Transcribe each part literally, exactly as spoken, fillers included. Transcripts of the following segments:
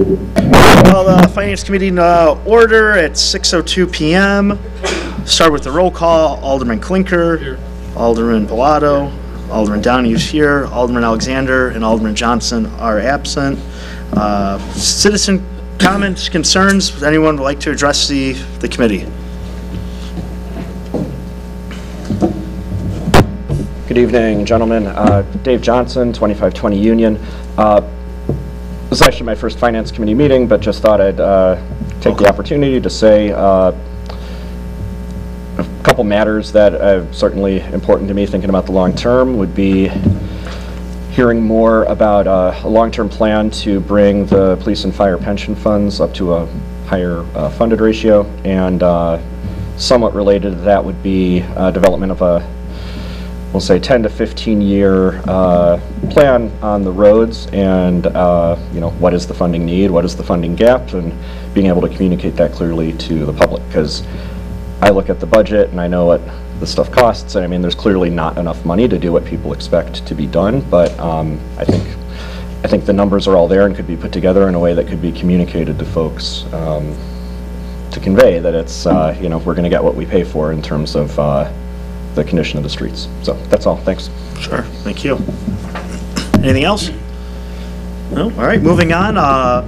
Well, the Finance Committee in uh, order at six oh two p m Start with the roll call. Alderman Klinker, here. Alderman Bilotto, Alderman Downey is here, Alderman Alexander and Alderman Johnson are absent. Uh, citizen comments, concerns, would anyone like to address the, the committee? Good evening, gentlemen. Uh, Dave Johnson, twenty-five twenty Union. Uh, This is actually my first Finance Committee meeting, but just thought I'd uh, take okay. the opportunity to say uh, a couple matters that are certainly important to me thinking about the long term would be hearing more about uh, a long-term plan to bring the police and fire pension funds up to a higher uh, funded ratio, and uh, somewhat related to that would be uh, development of a we'll say ten to fifteen year uh, plan on the roads, and uh, you know, what is the funding need, what is the funding gap, and being able to communicate that clearly to the public, because I look at the budget and I know what the stuff costs, and I mean there's clearly not enough money to do what people expect to be done, but um, I think I think the numbers are all there and could be put together in a way that could be communicated to folks um, to convey that it's uh, you know, we're going to get what we pay for in terms of uh, the condition of the streets. So that's all. Thanks. Sure. Thank you. Anything else? No? All right. Moving on. Uh,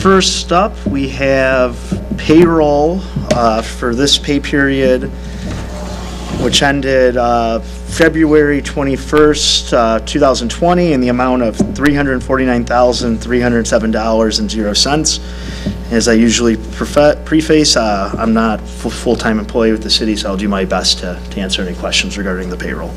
first up, we have payroll uh, for this pay period, which ended uh, February twenty-first, uh, two thousand twenty, in the amount of three hundred forty-nine thousand three hundred seven dollars and zero cents. As I usually preface, uh, I'm not a full-time employee with the city, so I'll do my best to, to answer any questions regarding the payroll.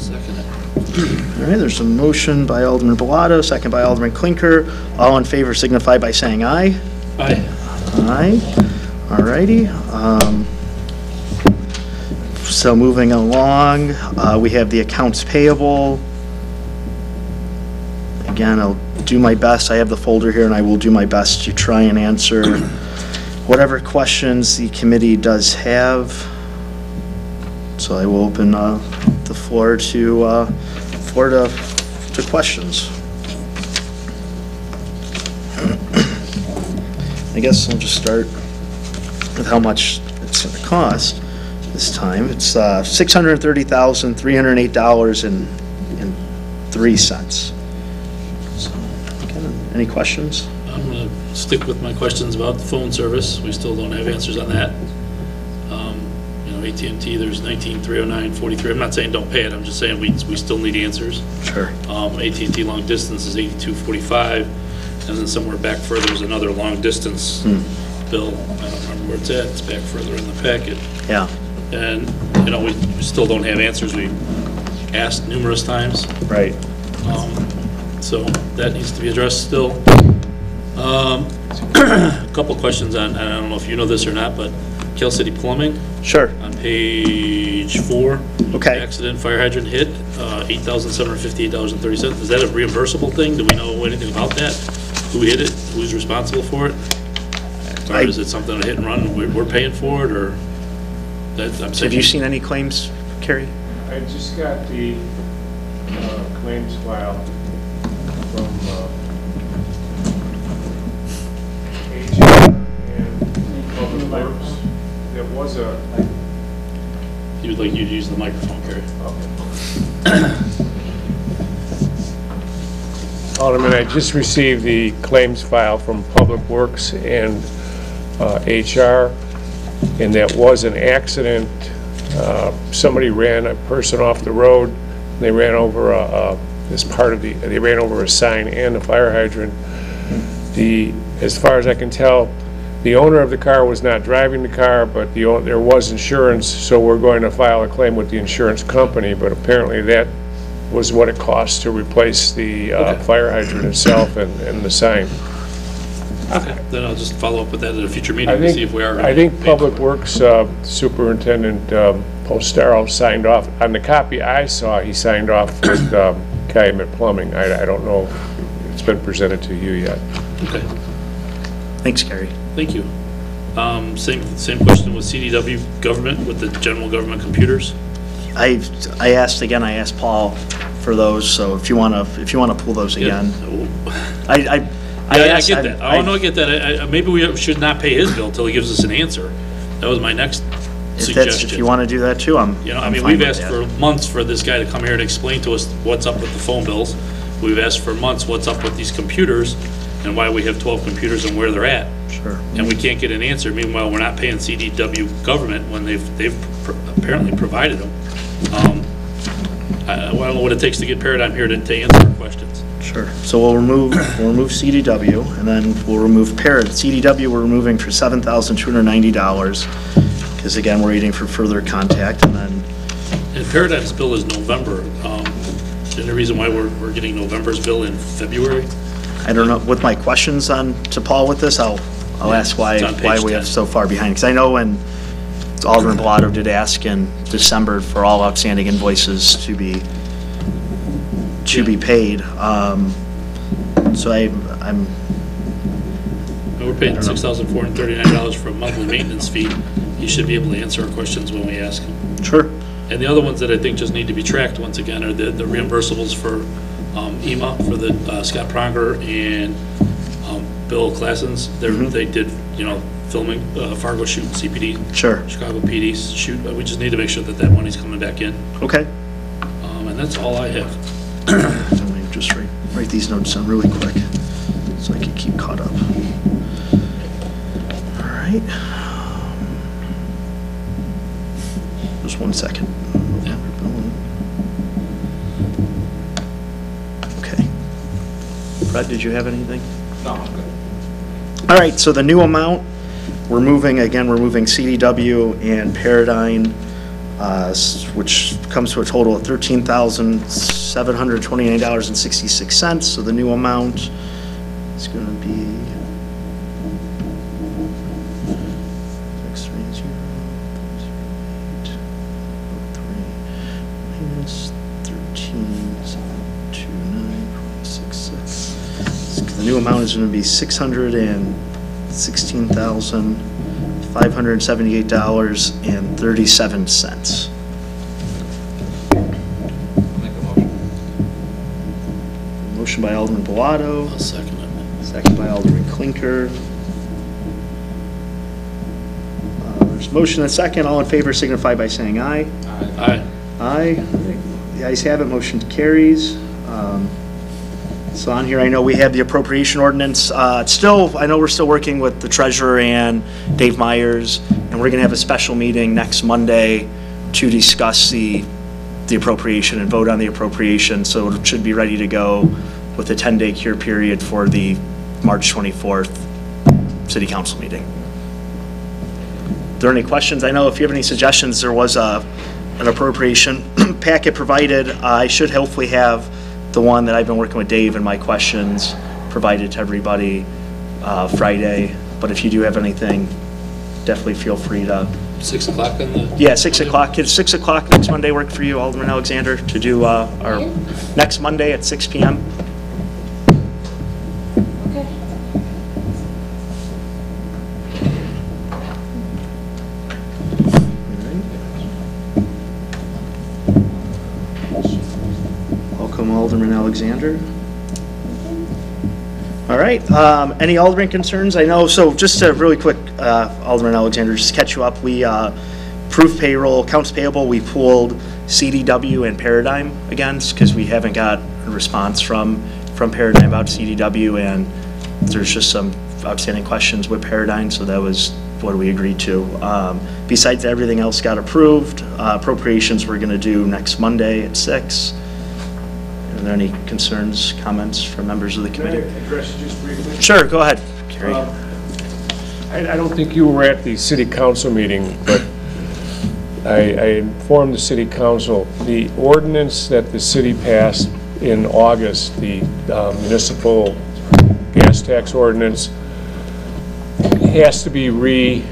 Second. All right, there's a motion by Alderman Bilotto, second by Alderman Klinker. All in favor signify by saying aye. Aye. Aye. All righty. Um, so moving along, uh, we have the accounts payable. Again, I'll do my best. I have the folder here, and I will do my best to try and answer whatever questions the committee does have. So I will open uh, the floor to uh, floor to, to questions. I guess I'll just start with how much it's going to cost this time. It's uh, six hundred thirty thousand three hundred eight dollars and three cents. Any questions? I'm going to stick with my questions about the phone service. We still don't have answers on that. Um, you know, A T and T, there's nineteen three oh nine forty-three. I'm not saying don't pay it. I'm just saying we, we still need answers. Sure. Um, A T and T long distance is eighty-two forty-five, and then somewhere back further is another long distance hmm. bill. I don't remember where it's at. It's back further in the packet. Yeah. And, you know, we, we still don't have answers. We asked numerous times. Right. Um, So that needs to be addressed still. Um, a couple questions on, I don't know if you know this or not, but Cal City Plumbing. Sure. On page four. Okay. Accident, fire hydrant hit, uh, eight thousand seven hundred fifty-eight dollars and thirty cents. Is that a reimbursable thing? Do we know anything about that? Who hit it? Who's responsible for it? Or I, is it something a hit and run? We're, we're paying for it, or? That, I'm have you seen any claims, Cary? I just got the uh, claims file from uh, A G and Public Works. There was a... He would like you to use the microphone, Cary. Okay. Alderman, I just received the claims file from Public Works and uh, H R, and that was an accident. Uh, somebody ran a person off the road, and they ran over a, a as part of the, they ran over a sign and a fire hydrant. The, as far as I can tell, the owner of the car was not driving the car, but the, there was insurance, so we're going to file a claim with the insurance company, but apparently that was what it cost to replace the uh, okay. fire hydrant itself and, and the sign. Okay, then I'll just follow up with that at a future meeting think, to see if we are. I think Public Works uh, Superintendent um, Postaro signed off. On the copy I saw, he signed off with um, Calumet Plumbing. I, I don't know if it's been presented to you yet. Okay. Thanks, Cary. Thank you. Um, same same question with C D W government, with the general government computers. I I asked again. I asked Paul for those. So if you want to, if you want to pull those again, yeah. I, I, I, yeah, asked, I get that. I, oh no, I get that. I, I, maybe we should not pay his bill until he gives us an answer. That was my next if suggestion. If you want to do that too, I'm. You know, I'm I mean, we've asked that. for months for this guy to come here and explain to us what's up with the phone bills. We've asked for months what's up with these computers and why we have twelve computers and where they're at. Sure. And we can't get an answer. Meanwhile, we're not paying C D W government when they've they've pr apparently provided them. Um, I, I don't know what it takes to get Paradigm here to, to answer our questions. Sure. So we'll remove we'll remove C D W, and then we'll remove Parad. C D W we're removing for seven thousand two hundred ninety dollars, because again we're waiting for further contact, and then. And Paradigm's bill is November. Um, and the reason why we're we're getting November's bill in February. I don't know. With my questions on to Paul with this, I'll I'll yeah, ask why why we ten. have so far behind. Because I know when Alderman Bilotto did ask in December for all outstanding invoices to be to yeah. be paid. Um, so I I'm. We're paying six thousand four hundred thirty-nine dollars for a monthly maintenance fee. You should be able to answer our questions when we ask them. Sure. And the other ones that I think just need to be tracked once again are the the reimbursables for. Um, E M A for the uh, Scott Pronger and um, Bill Klassens. Mm-hmm. They did, you know, filming uh, Fargo shoot, C P D, sure, Chicago P D shoot. We just need to make sure that that money's coming back in. Okay. Um, and that's all I have. Let me just write, write these notes down really quick so I can keep caught up. All right. Just one second. Yeah. Brett, did you have anything? No, I'm good. All right, so the new amount, we're moving, again, we're moving C D W and Paradigm, uh, which comes to a total of thirteen thousand seven hundred twenty-nine dollars and sixty-six cents. So the new amount is going to be amount is going to be six hundred and sixteen thousand five hundred and seventy eight dollars and thirty seven cents. Make a motion. Motion by Alderman Bilotto. I'll second it. Second by Alderman Klinker. Uh, there's a motion and a second. All in favor signify by saying aye. Aye. Aye. Aye. Aye. The ayes have it, motion carries. Um, So on here, I know we have the appropriation ordinance. Uh, it's still, I know we're still working with the treasurer and Dave Myers, and we're going to have a special meeting next Monday to discuss the the appropriation and vote on the appropriation. So it should be ready to go with a ten-day cure period for the March twenty-fourth City Council meeting. Are there any questions? I know if you have any suggestions, there was a an appropriation packet provided. Uh, I should hopefully have the one that I've been working with Dave and my questions provided to everybody uh, Friday. But if you do have anything, definitely feel free to. Six o'clock on the. Yeah, six o'clock. It's six o'clock next Monday. Work for you, Alderman Alexander, to do uh, our yeah. next Monday at six P M Okay. Alderman Alexander. All right. Um, any Alderman concerns? I know. So just to really quick, uh, Alderman Alexander, just to catch you up. We uh, approved payroll, accounts payable. We pulled C D W and Paradigm again because we haven't got a response from from Paradigm about C D W, and there's just some outstanding questions with Paradigm. So that was what we agreed to. Um, besides that, everything else got approved. Uh, appropriations we're going to do next Monday at six. Are there any concerns, comments from members of the committee? Can I address just briefly? Sure, go ahead, Cary. Um, I, I don't think you were at the city council meeting, but I, I informed the city council the ordinance that the city passed in August, the um, municipal gas tax ordinance, has to be re,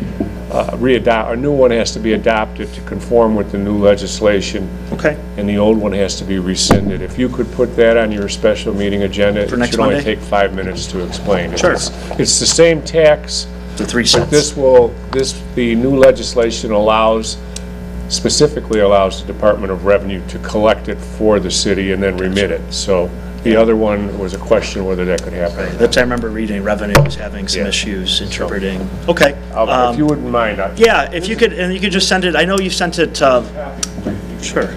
uh, re-adopted. A new one has to be adopted to conform with the new legislation. Okay. And the old one has to be rescinded. If you could put that on your special meeting agenda, for it next should Monday? Only take five minutes to explain. Sure. It's, it's the same tax. The three cents. But this will, this, the new legislation allows specifically allows the Department of Revenue to collect it for the city and then remit it. So the other one was a question whether that could happen. Right. That's I remember reading revenue was having some yeah. issues interpreting. So, okay. Um, if you wouldn't mind. I'll yeah, if you could, and you could just send it. I know you sent it. Uh, sure.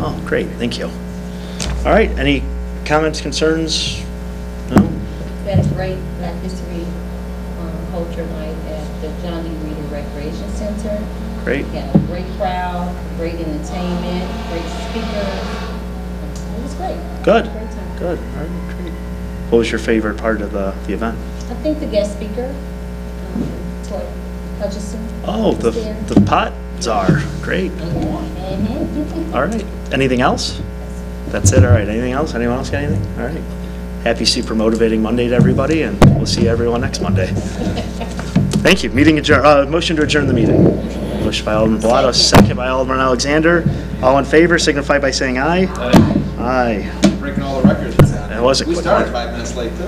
Oh, great. Thank you. All right. Any comments, concerns? No? That's right. Black History um, Culture Night at the John D. Reader Recreation Center. Great. We had a great crowd, great entertainment, great speakers. It was great. Good. Great time. Good. All right, great. What was your favorite part of the, the event? I think the guest speaker, um, Toy Hutchinson. Oh, the the pot czar. Great. Mm-hmm. All right. Anything else? That's it. All right. Anything else? Anyone else got anything? All right. Happy Super Motivating Monday to everybody, and we'll see everyone next Monday. Thank you. Meeting adjourn. Uh, motion to adjourn the meeting. Motion by Alderman Bilotto, second by Alderman Alexander. All in favor, signify by saying aye. Aye. Aye. Breaking all the records. That was a quick one. We started five minutes late, too.